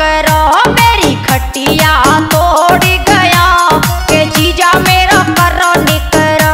करो मेरी खटिया तोड़ गया के जीजा मेरा करो निकरो।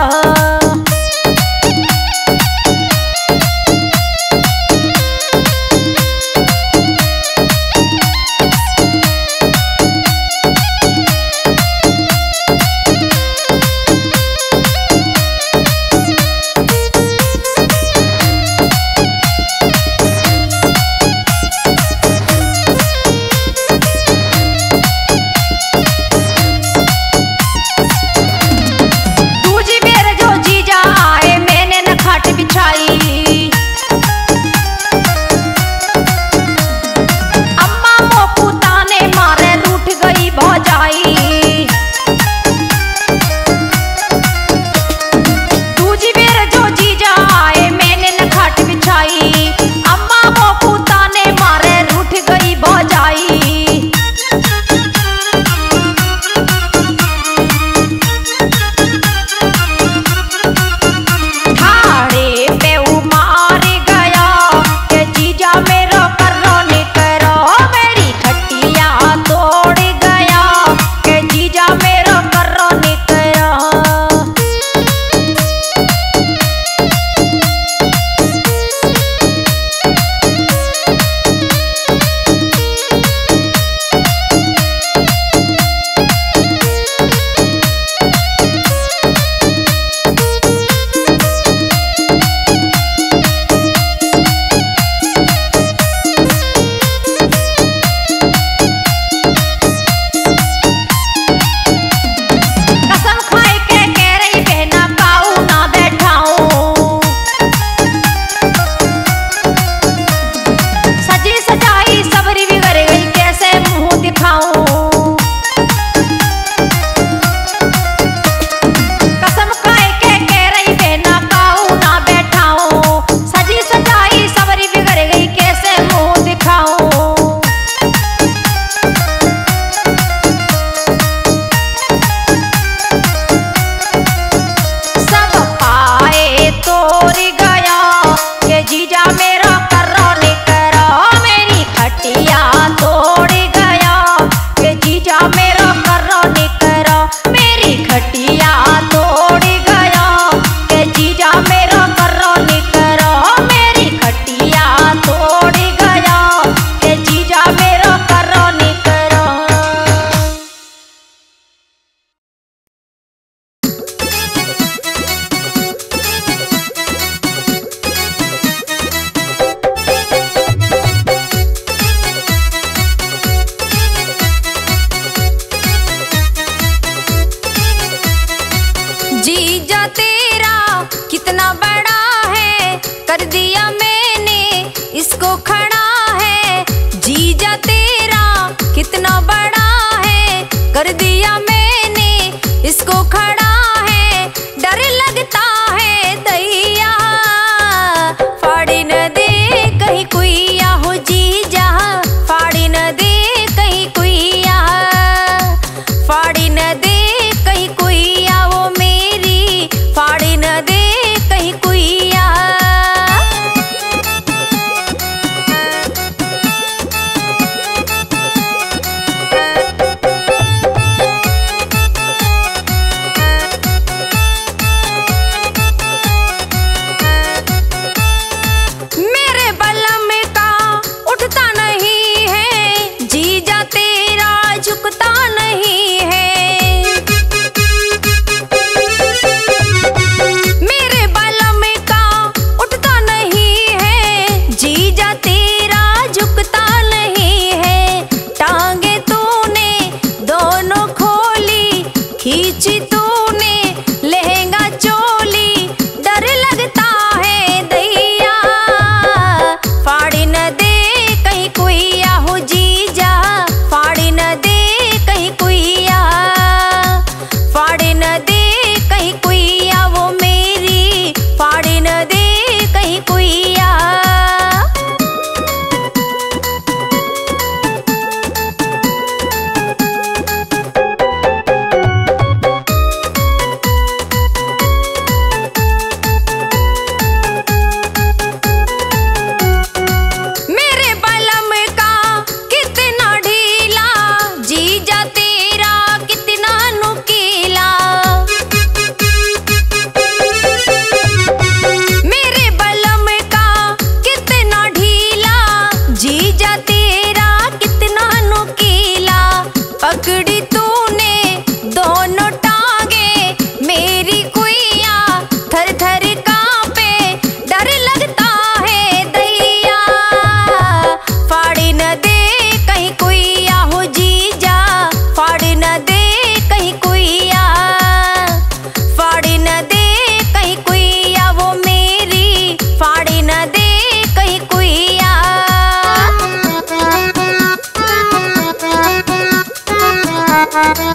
राजा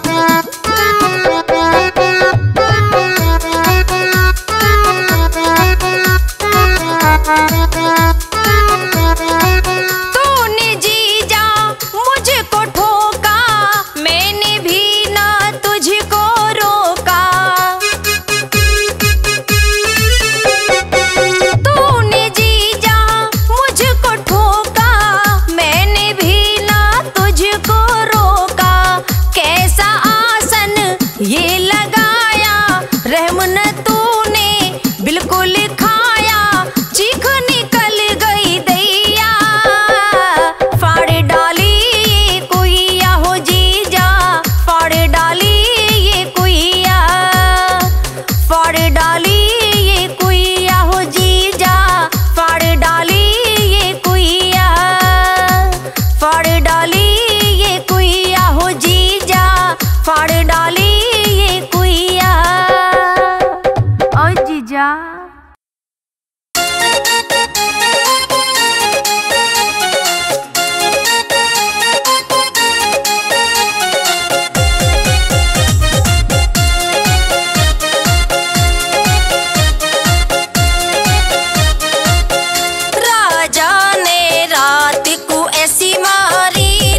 ने रात को ऐसी मारी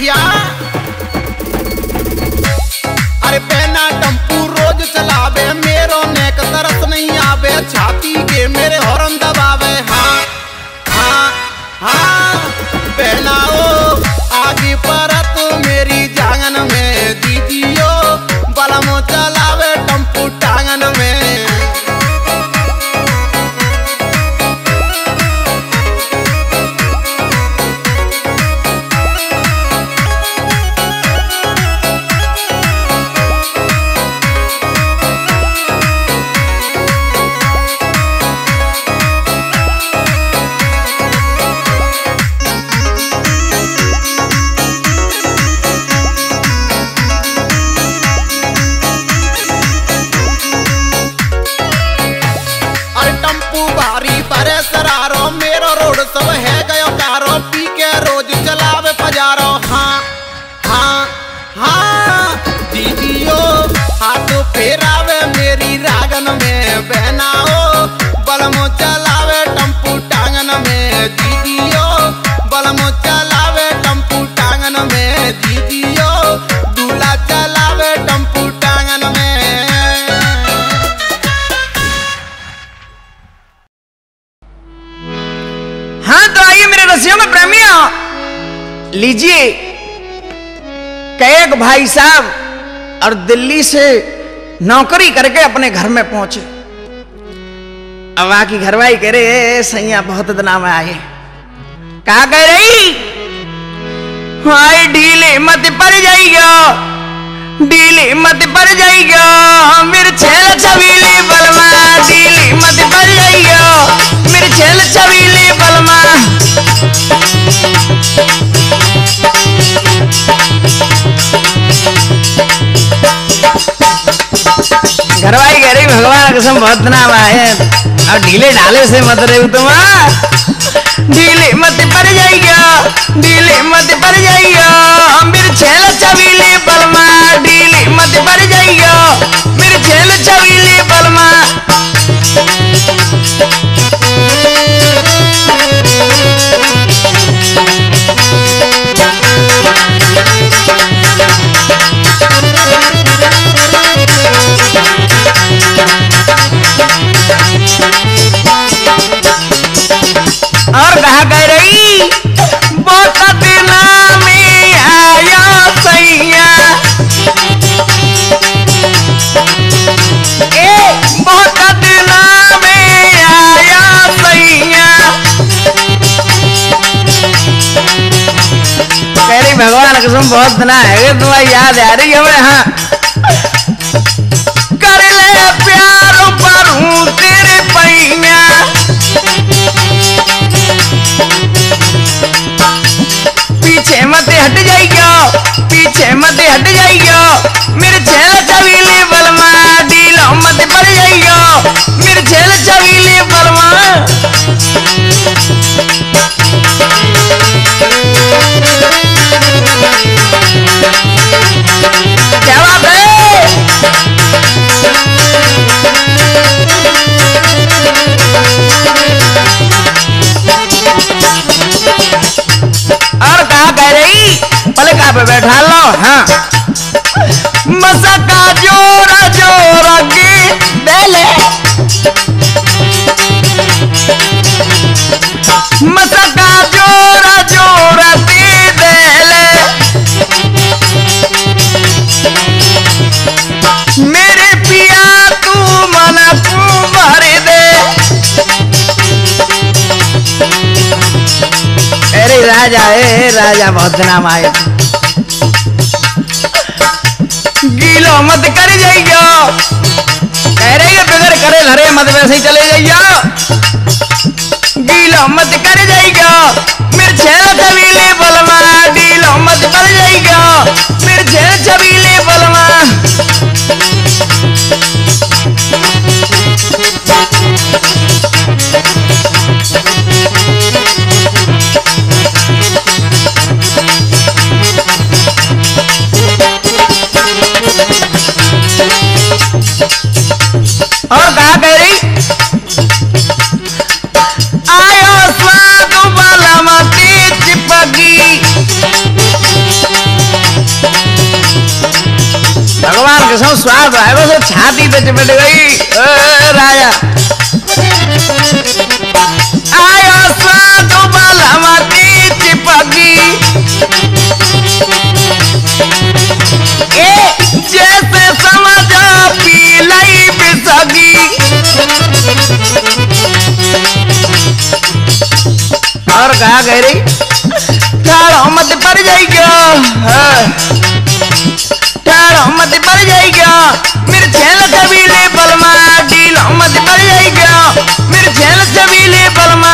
भैया, अरे पहना टम्पू रोज चलावे, मेरो नेक तरस नहीं आवे, छाती के मेरे हॉर्न दबावे। हाँ हाँ हाँ पहनाओ आगे परत मेरी जांगन में, दीजियो बलम चलावे टम्पू टांगन में। सब है गयो कारो, पी के रोज चलावे फजारो। हाँ हाँ हाँ दीदियो हाथ फेरावे मेरी रागन में, बहनाओ बलमो चलावे टम्पू टांगन में, दीदियो बलमो चलावे टम्पू टांगन में, दीदियो दूल्हा चलावे टम्पू टांगन में। लीजिए कैक भाई साहब और दिल्ली से नौकरी करके अपने घर में पहुंचे। अब आकी घरवाई कह रहे सैया बहुत दिना में आए, कहा कह रही हाय ढीले मत पड़ जाएगा, ढीले मत पड़ जाएगा, मेरे छेल छबीले बलमा, ढीले मत पड़ जाएगा, मेरे छेल छबीले बलमा। घरवाई कह रही भगवान कसम बहुत नाम आए, अब ढीले ढाले से मत रहे तुम, ढीले मत पड़ जाएगा, ढीले मत पड़ जाएगा, मेरे छेल छबीले बलमा, ढीले मत पड़ जाएगा, मेरे छेल छबीले बलमा। और कहा कह रही बहुत ना में आया सैया, ए बहुत ना में आया सैया। कह रही भगवान कसम बहुत ना है तुम्हारी याद आ रही हमें। हाँ कर ले प्यार पर हूँ तेरे पैया, पीछे मत हट जाएगा, पीछे मत हट जाएगा, मेरे छेल छबीले बलमा, ढीला मत पड़ जाएगा, मेरे छेल छबीले बलमा। क्या बात है। और कहा कह रही पलका पे बैठा लो। हाँ मसका जोरा जोरा की देले, मसका जोरा जोरा की देले, मेरे पिया तू मना तू भर दे। अरे राजा है राजा बहुत नाम आए, गीलो मत कर जाइयो, कह रहे बगैर करे लरे मत वैसे ही चले जाइयो, गीलो मत कर जाइयो, मेरे छेल छबीले बलमा, गीलो मत कर जाइयो, मेरे छेल छबीले बलमा। और कहा कह रही आयो स्वाद बलमा, एकदम स्वाद आया, बस छाती बिच मिट गई। राजा आयो साधु बालावती चिपकी ए जैसे समझो पीलाई पिसगी। और कहा कह रही ठाड़ो मत पड़ जाएगी, मत पर जाएगा मेरे झेल छबीले बलमा। डील मत पर जाएगा मेरे झेल छबीले बलमा।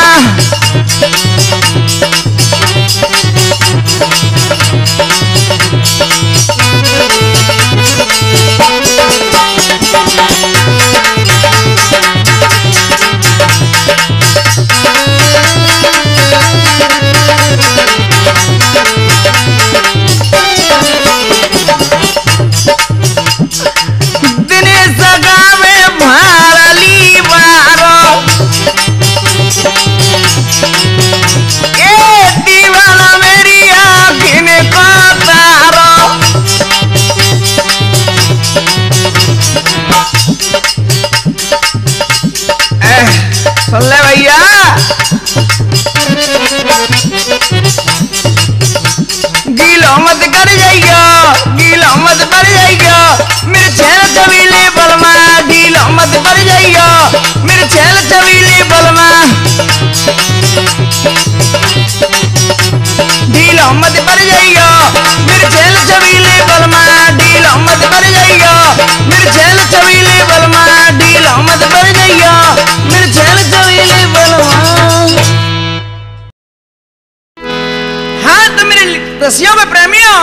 में प्रेमियों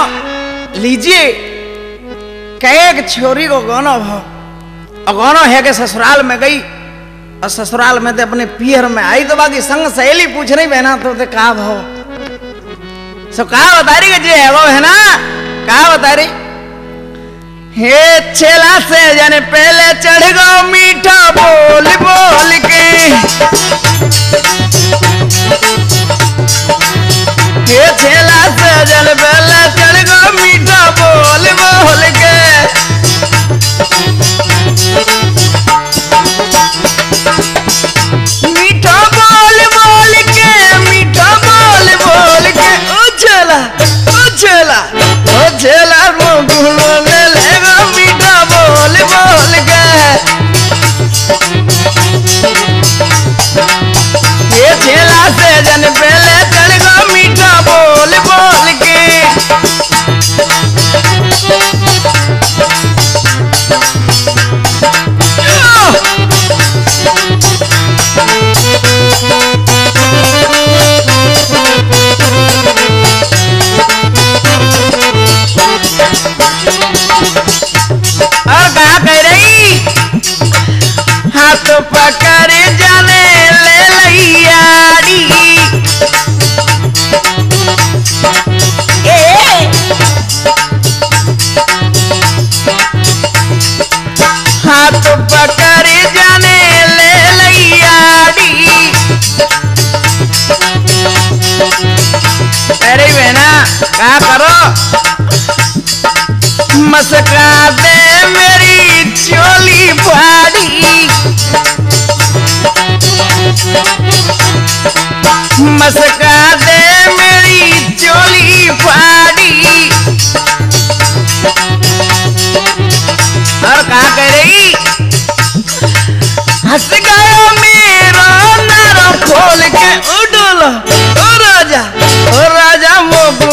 लीजिए एक छोरी को गौनो भाव गौनो है के ससुराल में गई और ससुराल में तो अपने पियर में आई तो बाकी संग सहेली पूछ रही बहना तो का भाव सो का बता रही जे है वो है ना का बता रही हे छेला से जाने पहले चढ़ गो मीठा बोल बोल के छेला से जल बेला चढ़ गो मीठा बोल बोल के। मीठा बोल बोल के मीठा बोल बोल के ओ छेला मुँह ले गो मीठा बोल बोल के। ये छेला से जन बेला चढ़ गो मीठा बोल बोल के। और कहा कह रही हाथ पकड़ जाने ले लैयारी हाथ पकड़ जाने ले लैयारी। अरे बहना क्या करो मस्का दे मेरी चोली भारी मस्का दे मेरी चोली भारी। और कहा कह रही हंस गया मेरा नारा खोल के उडोला ओ राजा मोगू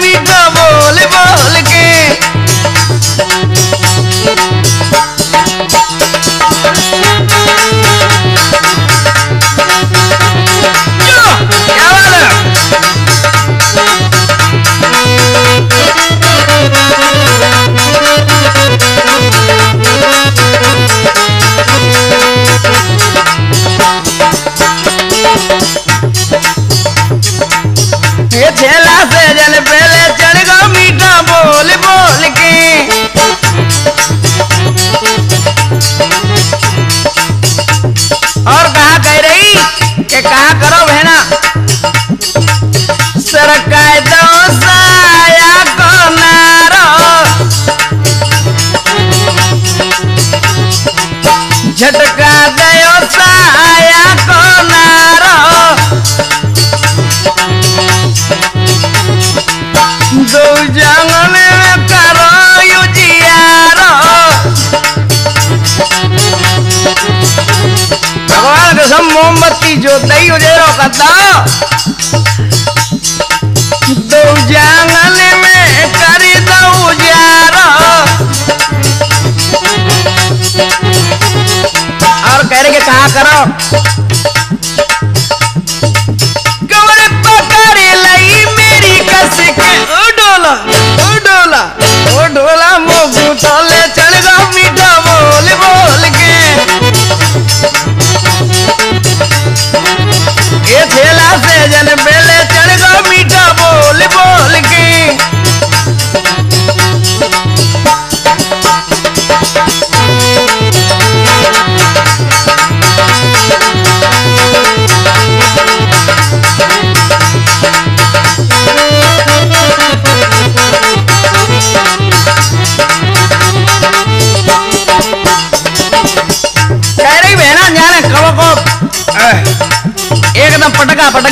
मीठा बोल बोल के। छेला से जल पहले चढ़ गो मीठा बोल बोल के। और कहा कह रही कि कहा करो बहना सरकाय दो साया को नारो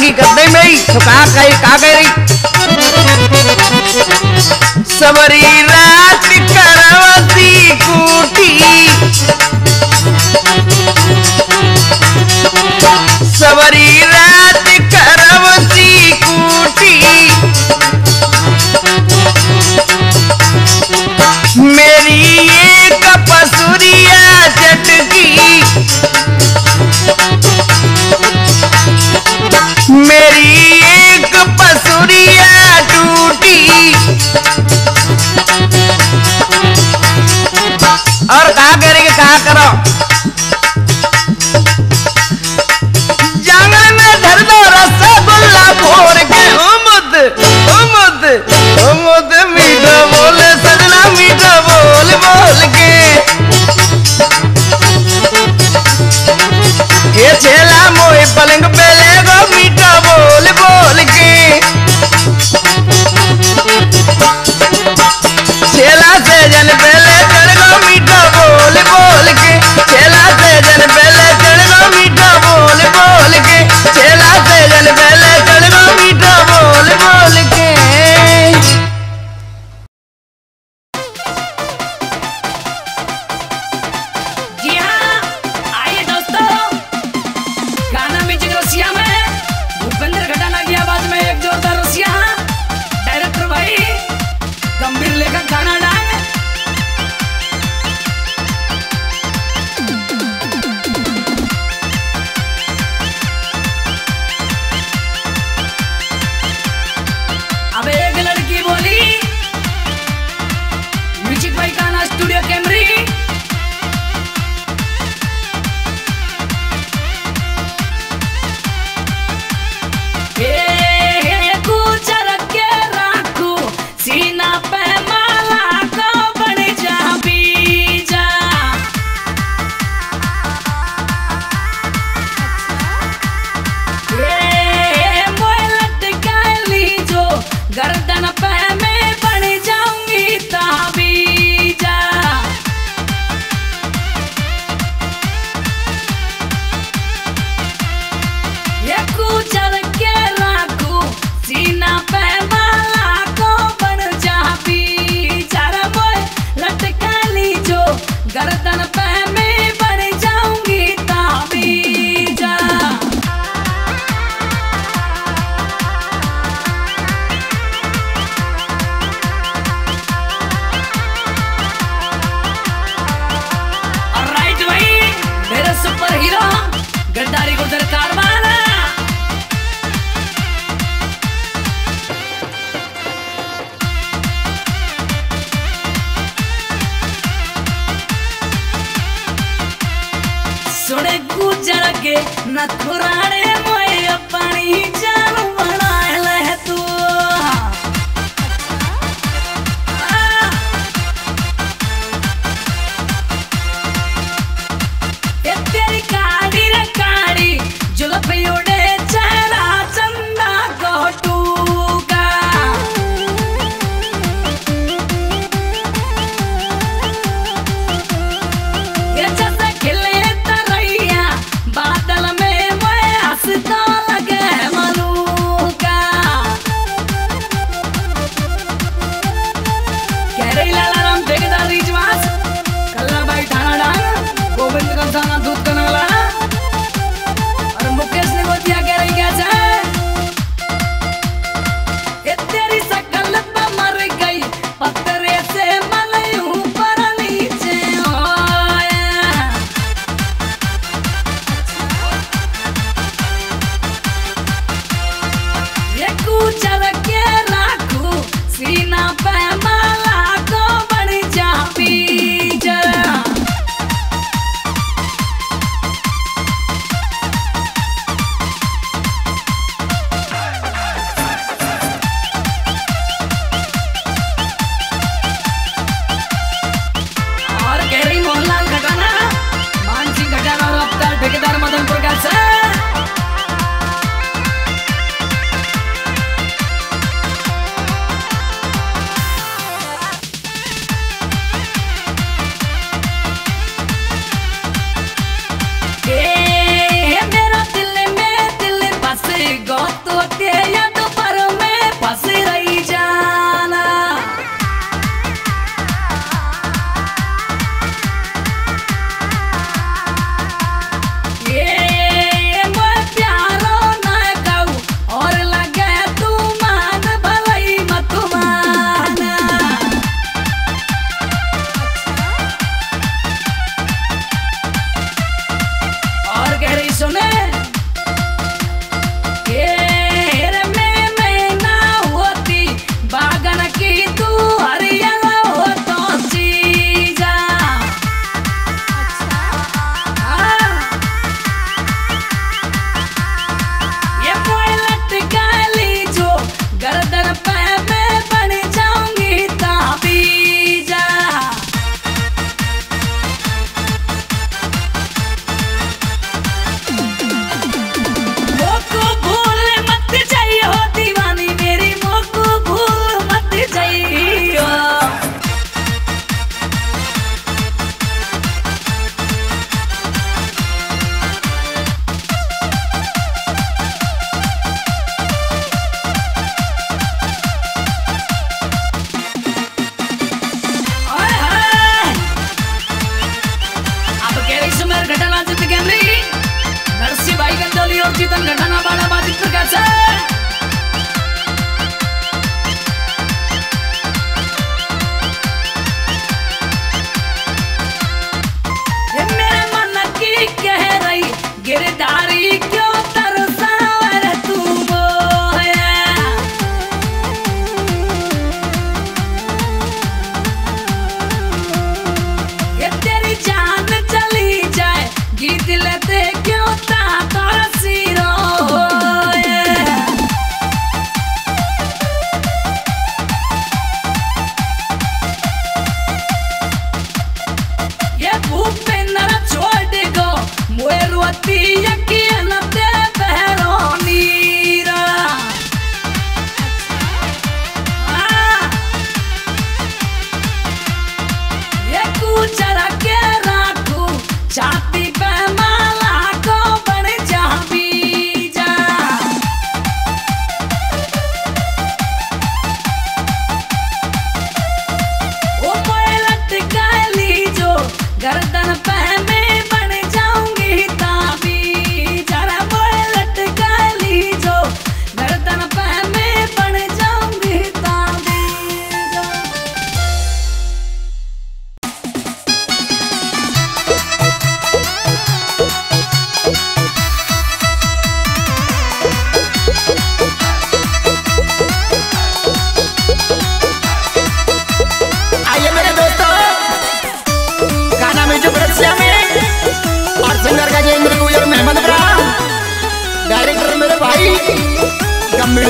लागी गद्दे में ही सुखा कई का गई सवरी रात करवती कूटी सवरी रात करवती कूटी मेरी एक पसुरिया मेरी एक पसुरिया टूटी और कहा करेंगे कहा करो जंगल में धर दो रसगुल्ला भोर के उमुद उमुद उमुद मीठा बोल सजना मीठा बोल बोल के ये छेला मोई पलंग पे मानो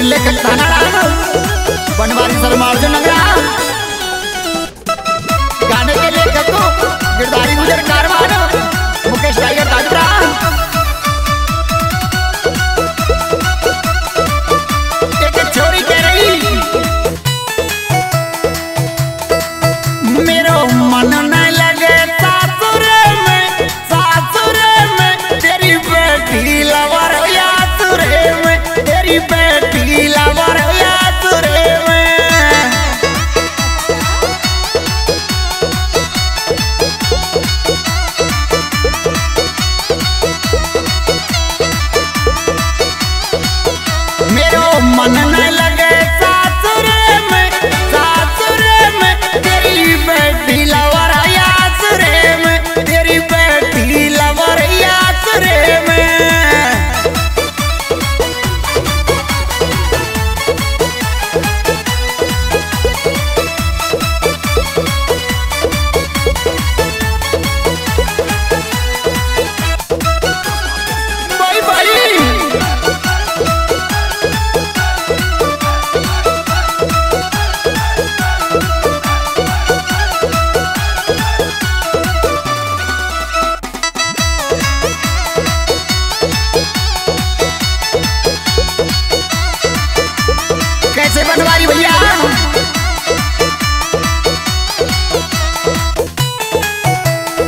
लेकर थाना बनवारी सरमार जो नगरा गाने के लेकर तो गिरदारी गुजर कारवान मुकेश टाइगर ताजपुरा एक छोरी कह रही मेरो मन न लगे सासुरे में तेरी बेटी लवर यासुरे में तेरी बेटी लवर यासुरे में मेरो मन न लगे सासुरे में तेरी बेटी लवर यासुरे में तेरी बेटी लवर यासुरे में बनवारी भैया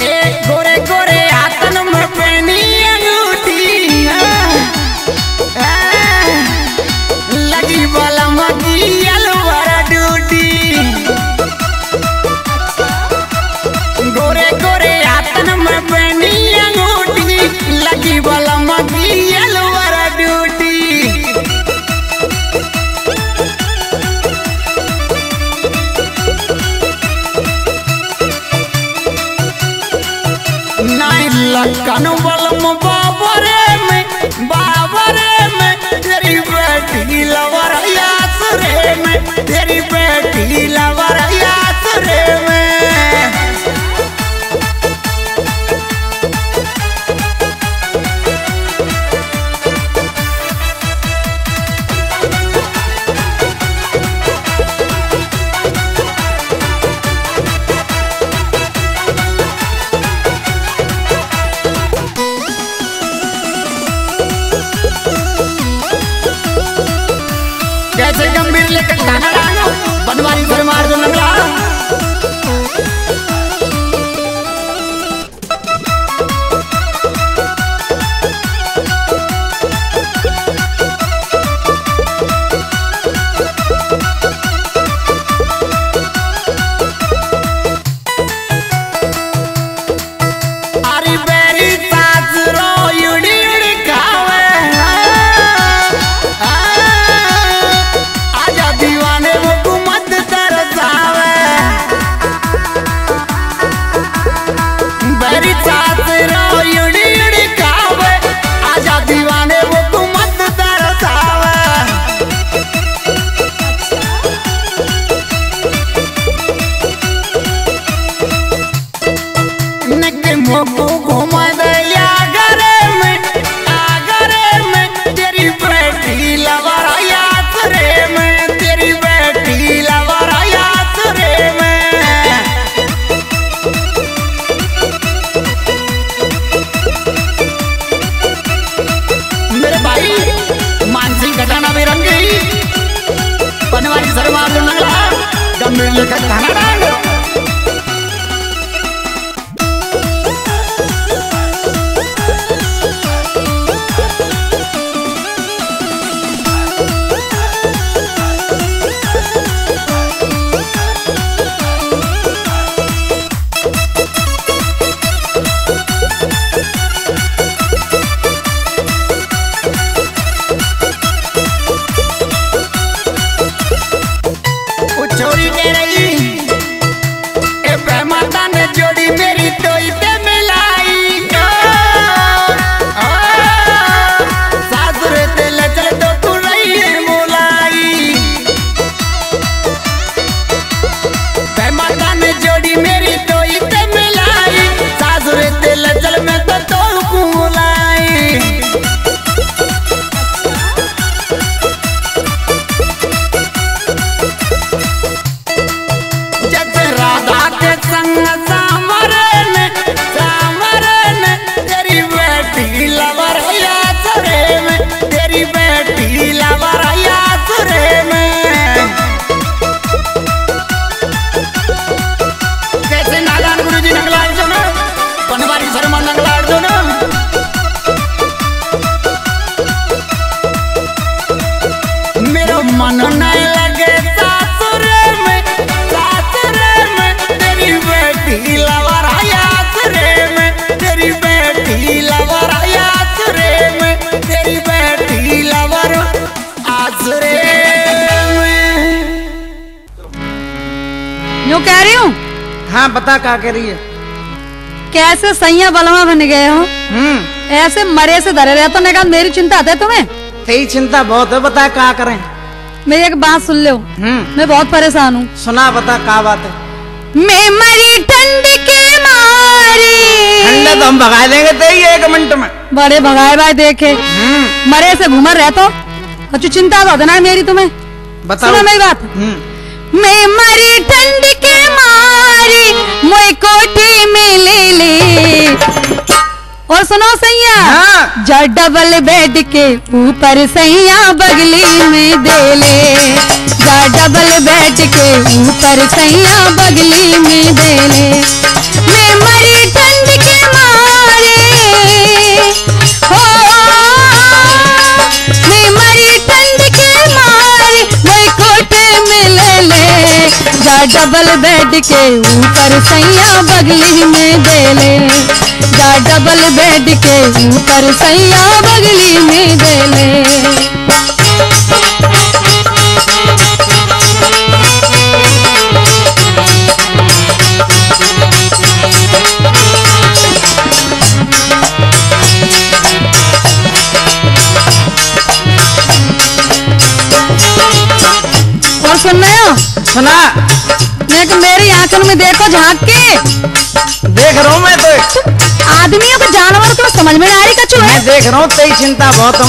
ए गोरे गोरे हाथन में पहनी अंगूठी लगी वाला मगियल वाला ड्यूटी गोरे गोरे हाथन में पहनी अंगूठी लगी वाला मगियल वाला ड्यूटी लखन बलम बाबरे में तेरी बेटी लवर यासुरे में तेरी बेटी लवर यासुरे में कैसे गंभीर लेकर खाना डालो बनवारी सरमार जो नगरा चोरी कह रही कह रही हूँ। हाँ बता क्या कह रही है। कैसे सैया बलमा बन गए हो। ऐसे मरे से धरे रहते हो। तो मेरी चिंता है तुम्हें। तेरी चिंता बहुत है, बता क्या करें। मेरी एक बात सुन लो। मैं बहुत परेशान हूँ। सुना बता क्या बात है। मैं मरी ठंड के मारे। ठंडा तो हम भगा देंगे तेरी एक मिनट में। बड़े भगाए भाई देखे मरे से घूमर रहते हो। चिंता तो ना मेरी तुम्हें। बताओ मेरी बात। मैं मरी ठंड के मारे मोई कोठी में ले ले। और सुनो सैया। हाँ। जा डबल बेड के ऊपर सैया बगली में दे ले। जा डबल बेड के ऊपर सैया बगली में दे ले। मैं मरी ठंड के मारे हो। मैं मरी ठंड के मारे मोई कोठी में ले ले। जा डबल बेड के ऊपर सैया बगली में दे ले। जा डबल बेड के ऊपर सैया बगली में दे ले। और सुन रहे हो। सुना। मेरी आंखों में देखो झांक के। देख रहा हूँ मैं तो। आदमियों को जानवर तो समझ में आ रही कछु है। मैं देख रहा हूँ तेरी चिंता बहुत।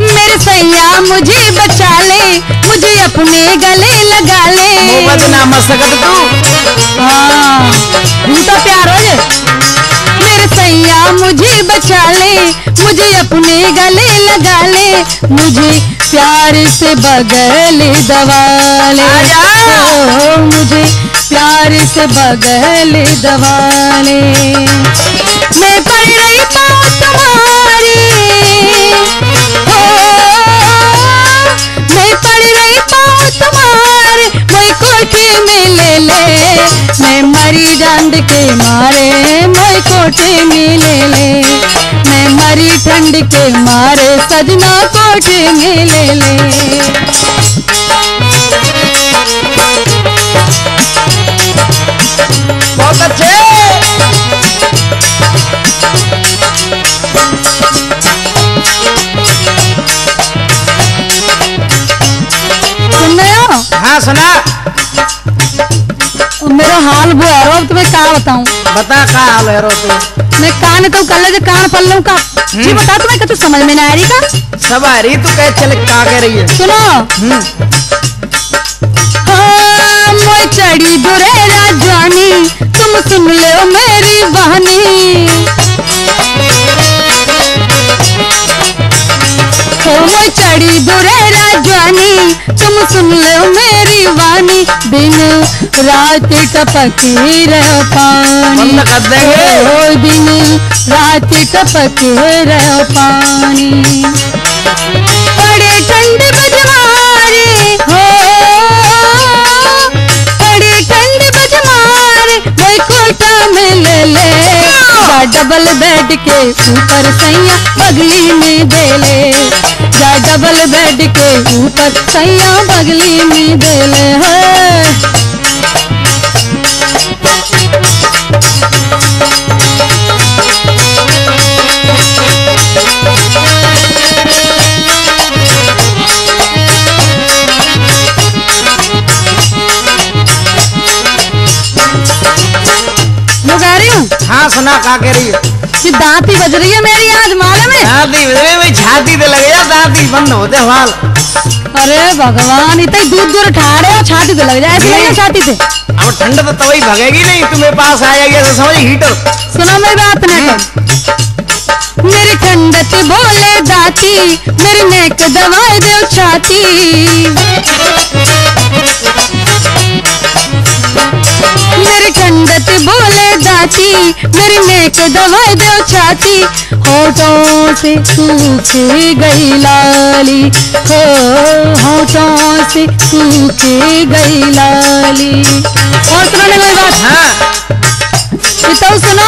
मेरे सैया मुझे बचा ले। मुझे अपने गले लगा ले। तू तो प्यार हो जाए। मेरे सैया मुझे बचा ले। मुझे अपने गले लगा ले। मुझे प्यार से बगल दबा ले। मुझे प्यार से बगल दबा ले। मैं पढ़ रही बात तुम्हारी हो। मैं पढ़ रही बात तुम्हारे मोई कोठी में ले ले। मैं मरी ठंड के मारे मोई कोठी में ले ले। मैं मरी ठंड के मारे सजना कोठी में ले ले। बहुत अच्छे। सुन रहे हो। हाँ सुना। मेरा हाल वो है रो। तुम्हें क्या बताऊँ। बता क्या हाल है रो तू। मैं कान तो कर ले कान पल लू का जी। बता तुम्हें कुछ समझ में ना आ रही का। सब आ रही तू कह चल का कह रही है। सुनो। हाँ मोई चढ़ी दुरेरा जानी। तुम सुन ले मेरी बहानी। मोई चढ़ी दुरेरा जानी। तुम सुन ले मेरी वानी। बिन रात टपके रह पानी। हो बिन रात टपके रह पानी। बड़े ठंड बजवारे हो। बड़े ठंड बजवारे मोई कोठा में ले ले। जा डबल बेड के ऊपर सैया बगली में दे ले। जा डबल बेड के ऊपर सैया बगली में दे ले। सुना का के रही है कि दांती बज रही है मेरी आज माले में। दांती बज रही है छाती पे लग जाए, दांती बंद होते हाल। अरे भगवान इतना दूर दूर ठा रहे हो, छाती पे लग जाए ऐसे लगे छाती पे। अब ठंड तो तभी भगेगी नहीं, तुम्हें पास आ जाएगी तो समझ हीटर। सुना मेरी बात नहीं, मेरी ठंडत बोले दाती मेरी नेक दवाई दे छाती, मेरी ठंडत बोले दाती मेरी नेक दवाई दो छाती। होठों से सूख गई लाली, हो होठों से सूख गई लाली। और सुनाने कोई बात हाँ तो सुनो।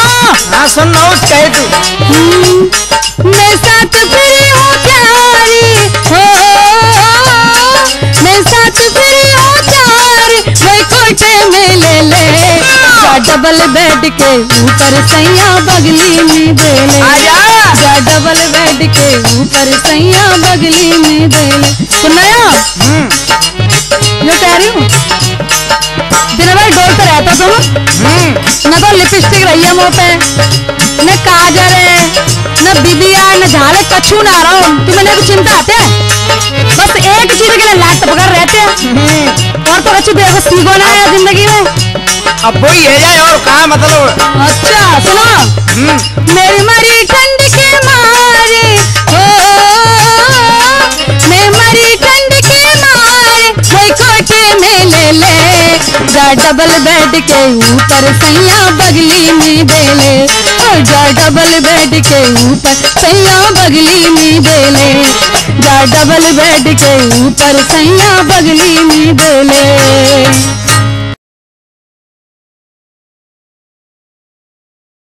हाँ सुन लो कहे तू मेरे साथ फिरी हो प्यारी, हो मेरे साथ फिरी हो प्यारी वही कोटे में ले ले, डबल बेड के ऊपर सैया बगली में दे ले, जा डबल बेड के ऊपर सैया बगली में दे ले। सुनाया जो कह रही हूँ दिन भर डोलता रहता तुम न, तो लिपस्टिक रही है मुँह पे न काजर है न बिबिया न झाले कछू ना रहा हूँ। तुम्हें कुछ चिंता आते है, बस एक चीज के लिए लाट पकड़ रहते हैं और तो कछू देखो सीखो ना है जिंदगी में। अब वही है जाए और कहा मतलब। अच्छा सुनो, मेरी मरी ठंड के मारे, हो मेरी मरी ठंड के मारे वही कोटे में ले ले, जा डबल बेड के ऊपर सैया बगली में दे ले, जा डबल बेड के ऊपर सैया बगली में दे ले, जा डबल बेड के ऊपर सैया बगली में दे ले।